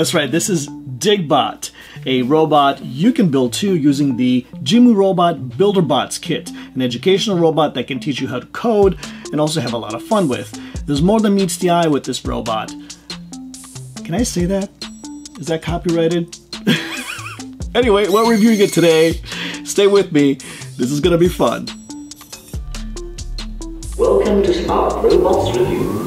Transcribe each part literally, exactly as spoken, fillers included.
That's right, this is DigBot, a robot you can build too using the Jimu Robot BuilderBots kit, an educational robot that can teach you how to code and also have a lot of fun with. There's more than meets the eye with this robot. Can I say that? Is that copyrighted? Anyway, we're reviewing it today. Stay with me. This is gonna be fun. Welcome to Smart Robots Review.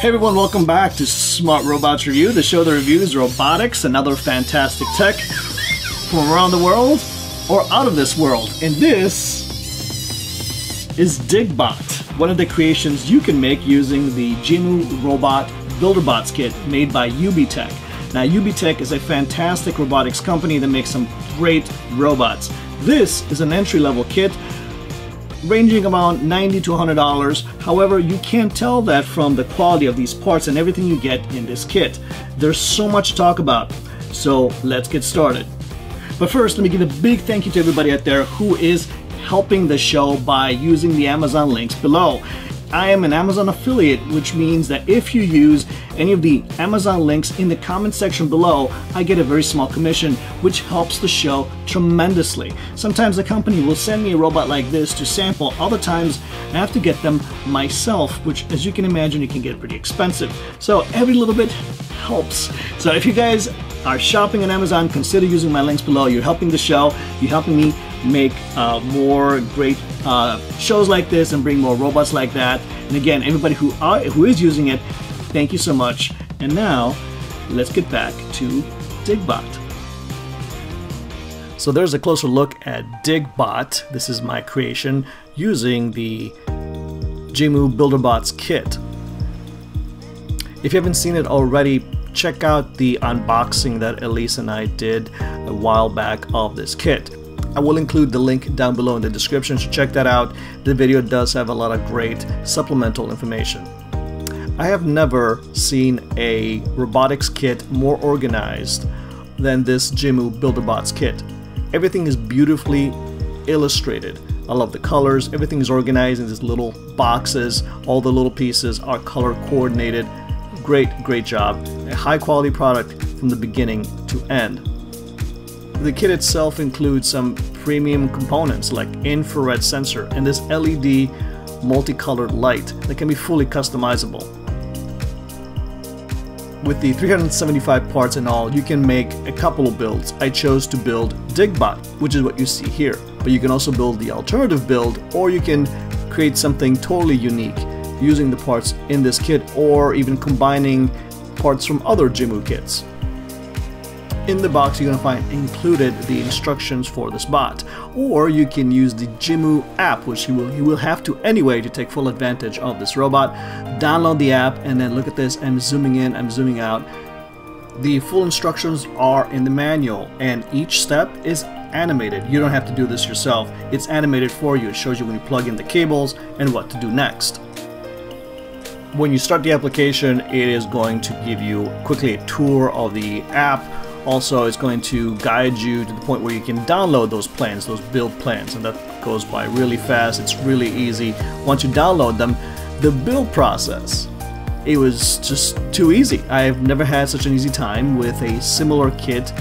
Hey everyone, welcome back to Smart Robots Review, the show that reviews robotics and other fantastic tech from around the world or out of this world. And this is DigBot, one of the creations you can make using the Jimu Robot BuilderBots kit made by UBTECH. Now, UBTECH is a fantastic robotics company that makes some great robots. This is an entry-level kit ranging around ninety to one hundred dollars. However, you can't tell that from the quality of these parts and everything you get in this kit. There's so much to talk about, so let's get started. But first, let me give a big thank you to everybody out there who is helping the show by using the Amazon links below. I am an Amazon affiliate, which means that if you use any of the Amazon links in the comment section below, I get a very small commission, which helps the show tremendously. Sometimes the company will send me a robot like this to sample. Other times, I have to get them myself, which, as you can imagine, it can get pretty expensive. So every little bit helps. So if you guys are shopping on Amazon, consider using my links below. You're helping the show. You're helping me make uh, more great uh, shows like this and bring more robots like that. And again, everybody who are, who is using it, thank you so much. And now, let's get back to DigBot. So there's a closer look at DigBot. This is my creation using the Jimu BuilderBots kit. If you haven't seen it already, check out the unboxing that Elise and I did a while back of this kit. I will include the link down below in the description, so check that out. The video does have a lot of great supplemental information. I have never seen a robotics kit more organized than this Jimu BuilderBots kit. Everything is beautifully illustrated. I love the colors. Everything is organized in these little boxes. All the little pieces are color coordinated. Great, great job. A high quality product from the beginning to end. The kit itself includes some premium components like infrared sensor and this L E D multicolored light that can be fully customizable. With the three hundred seventy-five parts in all, you can make a couple of builds. I chose to build DigBot, which is what you see here, but you can also build the alternative build, or you can create something totally unique using the parts in this kit or even combining parts from other Jimu kits. In the box, you're going to find included the instructions for this bot, or you can use the Jimu app, which you will, you will have to anyway to take full advantage of this robot. Download the app and then look at this. I'm zooming in, I'm zooming out. The full instructions are in the manual, and each step is animated. You don't have to do this yourself. It's animated for you. It shows you when you plug in the cables and what to do next. When you start the application, it is going to give you quickly a tour of the app. Also, it's going to guide you to the point where you can download those plans, those build plans, and that goes by really fast. It's really easy. Once you download them, the build process, it was just too easy. I've never had such an easy time with a similar kit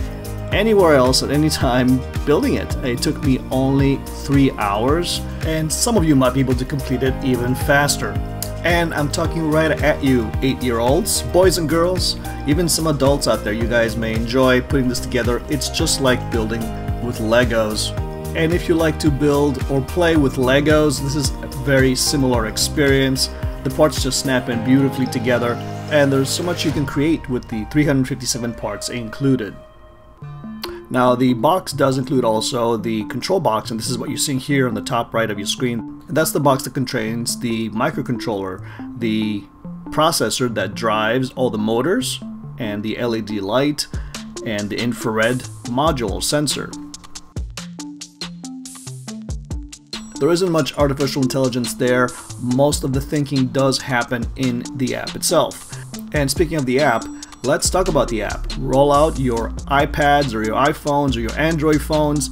anywhere else at any time building it. It took me only three hours, and some of you might be able to complete it even faster. And I'm talking right at you, eight-year-olds, boys and girls, even some adults out there. You guys may enjoy putting this together. It's just like building with Legos. And if you like to build or play with Legos, this is a very similar experience. The parts just snap in beautifully together, and there's so much you can create with the three hundred fifty-seven parts included. Now, the box does include also the control box, and this is what you see here on the top right of your screen. That's the box that contains the microcontroller, the processor that drives all the motors, and the L E D light, and the infrared module sensor. There isn't much artificial intelligence there. Most of the thinking does happen in the app itself. And speaking of the app, let's talk about the app. Roll out your iPads or your iPhones or your Android phones,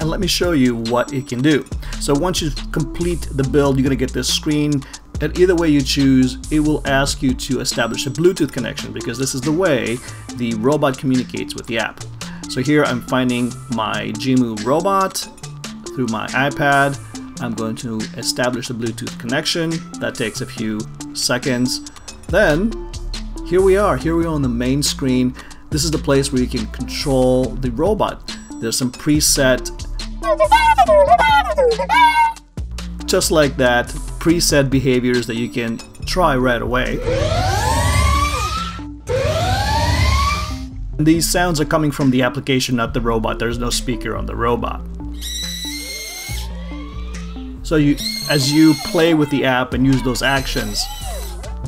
and let me show you what it can do. So once you complete the build, you're gonna get this screen. And either way you choose, it will ask you to establish a Bluetooth connection, because this is the way the robot communicates with the app. So here I'm finding my Jimu robot through my iPad. I'm going to establish a Bluetooth connection. That takes a few seconds. Then here we are, here we are on the main screen. This is the place where you can control the robot. There's some preset, just like that, preset behaviors that you can try right away. These sounds are coming from the application, not the robot. There's no speaker on the robot. So you, as you play with the app and use those actions,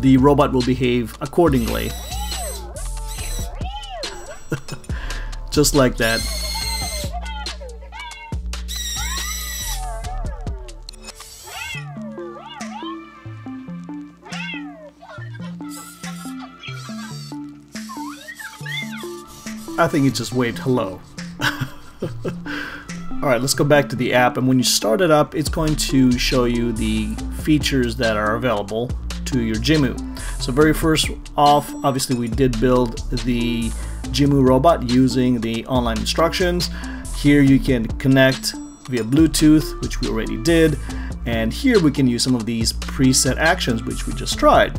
the robot will behave accordingly. Just like that. I think it just waved hello. Alright, let's go back to the app, and when you start it up, it's going to show you the features that are available to your Jimu. So very first off, obviously we did build the Jimu robot using the online instructions. Here you can connect via Bluetooth, which we already did, and here we can use some of these preset actions which we just tried.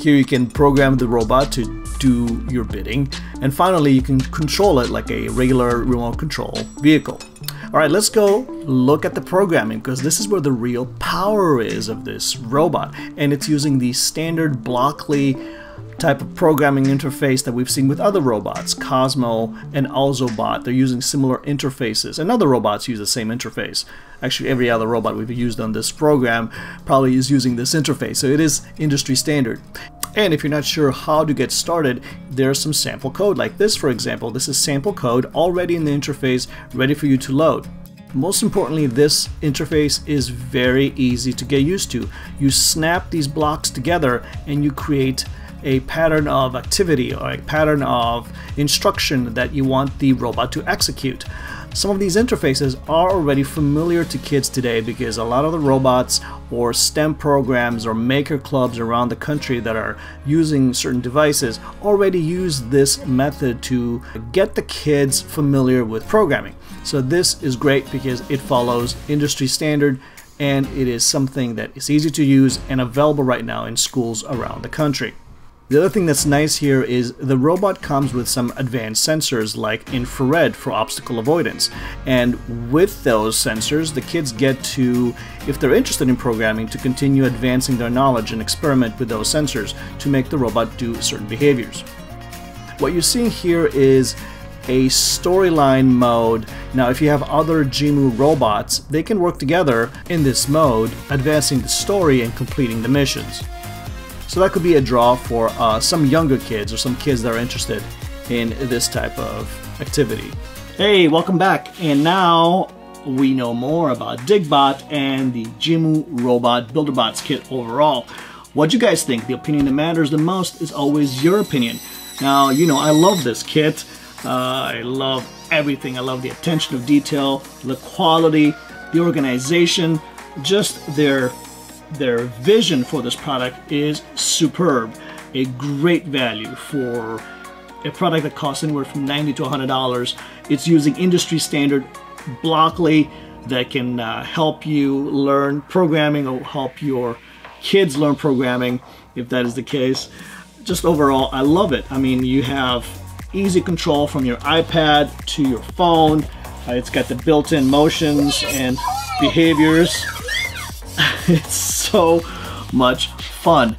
Here you can program the robot to do your bidding, and finally you can control it like a regular remote control vehicle. Alright, let's go look at the programming, because this is where the real power is of this robot, and it's using the standard Blockly type of programming interface that we've seen with other robots. Cosmo and Alzobot, they're using similar interfaces, and other robots use the same interface. Actually, every other robot we've used on this program probably is using this interface, so it is industry standard. And if you're not sure how to get started, there's some sample code like this, for example. This is sample code already in the interface, ready for you to load. Most importantly, this interface is very easy to get used to. You snap these blocks together and you create a pattern of activity or a pattern of instruction that you want the robot to execute. Some of these interfaces are already familiar to kids today, because a lot of the robots or STEM programs or maker clubs around the country that are using certain devices already use this method to get the kids familiar with programming. So this is great because it follows industry standard, and it is something that is easy to use and available right now in schools around the country. The other thing that's nice here is the robot comes with some advanced sensors like infrared for obstacle avoidance. And with those sensors, the kids get to, if they're interested in programming, to continue advancing their knowledge and experiment with those sensors to make the robot do certain behaviors. What you're seeing here is a storyline mode. Now, if you have other Jimu robots, they can work together in this mode, advancing the story and completing the missions. So that could be a draw for uh, some younger kids or some kids that are interested in this type of activity. Hey, welcome back. And now we know more about DigBot and the Jimu Robot BuilderBots kit overall. What do you guys think? The opinion that matters the most is always your opinion. Now, you know, I love this kit. Uh, I love everything. I love the attention of detail, the quality, the organization, just their Their vision for this product is superb. A great value for a product that costs anywhere from ninety to one hundred dollars. It's using industry standard Blockly that can uh, help you learn programming or help your kids learn programming, if that is the case. Just overall, I love it. I mean, you have easy control from your iPad to your phone. Uh, it's got the built-in motions and behaviors. It's so much fun.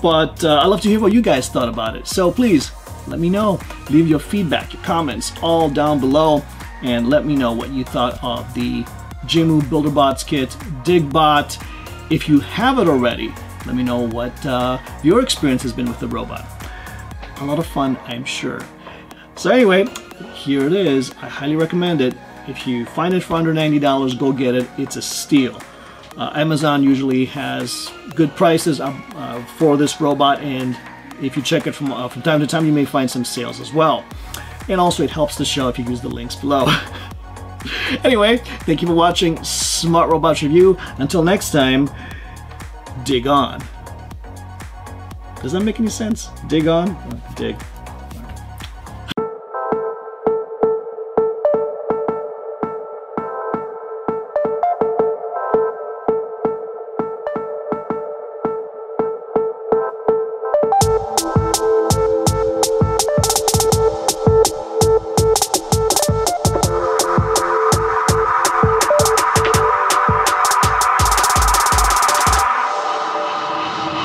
But uh, I'd love to hear what you guys thought about it. So please, let me know. Leave your feedback, your comments all down below. And let me know what you thought of the Jimu BuilderBots kit, DigBot. If you have it already, let me know what uh, your experience has been with the robot. A lot of fun, I'm sure. So anyway, here it is. I highly recommend it. If you find it for under ninety dollars, go get it. It's a steal. Uh, Amazon usually has good prices uh, uh, for this robot, and if you check it from, uh, from time to time, you may find some sales as well. And also it helps the show if you use the links below. Anyway, thank you for watching Smart Robots Review. Until next time, dig on. Does that make any sense? Dig on? Dig.